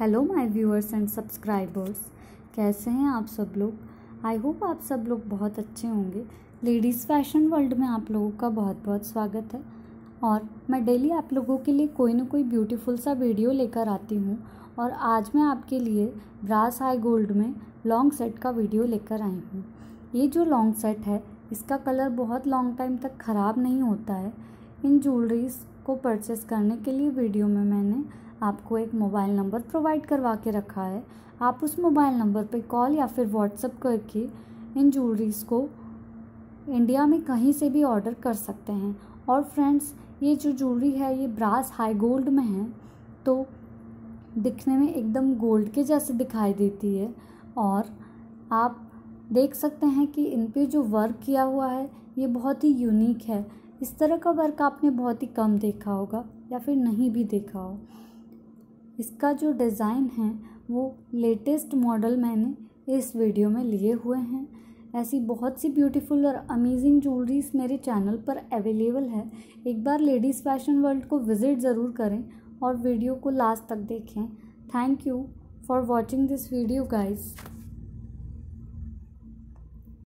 Hello my viewers and subscribers, कैसे हैं आप सब लोग। आई होप आप सब लोग बहुत अच्छे होंगे। लेडीज़ फैशन वर्ल्ड में आप लोगों का बहुत बहुत स्वागत है और मैं डेली आप लोगों के लिए कोई ना कोई ब्यूटीफुल सा वीडियो लेकर आती हूं। और आज मैं आपके लिए ब्रास हाई गोल्ड में लॉन्ग सेट का वीडियो लेकर आई हूँ। ये जो लॉन्ग सेट है इसका कलर बहुत लॉन्ग टाइम तक ख़राब नहीं होता है। इन ज्वेलरीज़ को परचेस करने के लिए वीडियो में मैंने आपको एक मोबाइल नंबर प्रोवाइड करवा के रखा है। आप उस मोबाइल नंबर पे कॉल या फिर व्हाट्सअप करके इन ज्वेलरीज़ को इंडिया में कहीं से भी ऑर्डर कर सकते हैं। और फ्रेंड्स, ये जो ज्वेलरी है ये ब्रास हाई गोल्ड में है तो दिखने में एकदम गोल्ड के जैसे दिखाई देती है। और आप देख सकते हैं कि इन पे जो वर्क किया हुआ है ये बहुत ही यूनिक है। इस तरह का वर्क आपने बहुत ही कम देखा होगा या फिर नहीं भी देखा हो। इसका जो डिज़ाइन है वो लेटेस्ट मॉडल मैंने इस वीडियो में लिए हुए हैं। ऐसी बहुत सी ब्यूटीफुल और अमेजिंग ज्वेलरीज मेरे चैनल पर अवेलेबल है। एक बार लेडीज़ फैशन वर्ल्ड को विज़िट ज़रूर करें और वीडियो को लास्ट तक देखें। Thank you for watching this video guys.